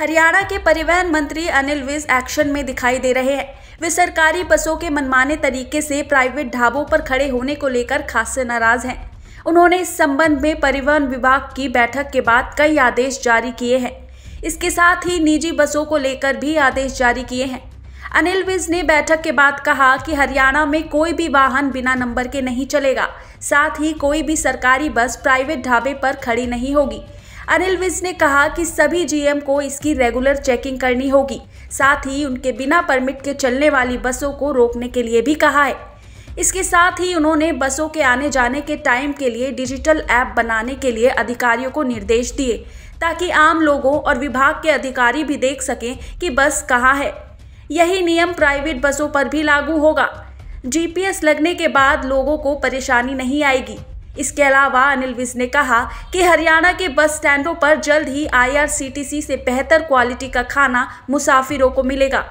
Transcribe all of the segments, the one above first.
हरियाणा के परिवहन मंत्री अनिल विज एक्शन में दिखाई दे रहे हैं। वे सरकारी बसों के मनमाने तरीके से प्राइवेट ढाबों पर खड़े होने को लेकर खासे नाराज हैं। उन्होंने इस संबंध में परिवहन विभाग की बैठक के बाद कई आदेश जारी किए हैं। इसके साथ ही निजी बसों को लेकर भी आदेश जारी किए हैं। अनिल विज ने बैठक के बाद कहा कि हरियाणा में कोई भी वाहन बिना नंबर के नहीं चलेगा, साथ ही कोई भी सरकारी बस प्राइवेट ढाबे पर खड़ी नहीं होगी। अनिल विज ने कहा कि सभी जीएम को इसकी रेगुलर चेकिंग करनी होगी, साथ ही उनके बिना परमिट के चलने वाली बसों को रोकने के लिए भी कहा है। इसके साथ ही उन्होंने बसों के आने जाने के टाइम के लिए डिजिटल ऐप बनाने के लिए अधिकारियों को निर्देश दिए, ताकि आम लोगों और विभाग के अधिकारी भी देख सकें कि बस कहाँ है। यही नियम प्राइवेट बसों पर भी लागू होगा। जीपीएस लगने के बाद लोगों को परेशानी नहीं आएगी। इसके अलावा अनिल विज ने कहा कि हरियाणा के बस स्टैंडों पर जल्द ही आईआरसीटीसी से बेहतर क्वालिटी का खाना मुसाफिरों को मिलेगा।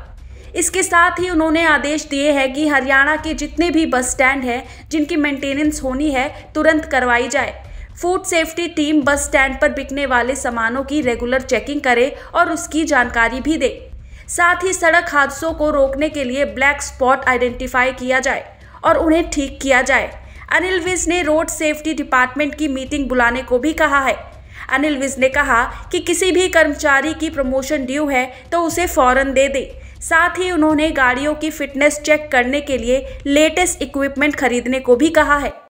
इसके साथ ही उन्होंने आदेश दिए हैं कि हरियाणा के जितने भी बस स्टैंड हैं जिनकी मेंटेनेंस होनी है, तुरंत करवाई जाए। Food safety team bus stand पर बिकने वाले सामानों की रेगुलर चेकिंग करे और उसकी जानकारी भी दे। साथ ही सड़क हादसों को रोकने के लिए ब्लैक स्पॉट आइडेंटिफाई किया जाए और उन्हें ठीक किया जाए। अनिल विज ने रोड सेफ्टी डिपार्टमेंट की मीटिंग बुलाने को भी कहा है। अनिल विज ने कहा कि किसी भी कर्मचारी की प्रमोशन ड्यू है तो उसे फौरन दे दे। साथ ही उन्होंने गाड़ियों की फिटनेस चेक करने के लिए लेटेस्ट इक्विपमेंट खरीदने को भी कहा है।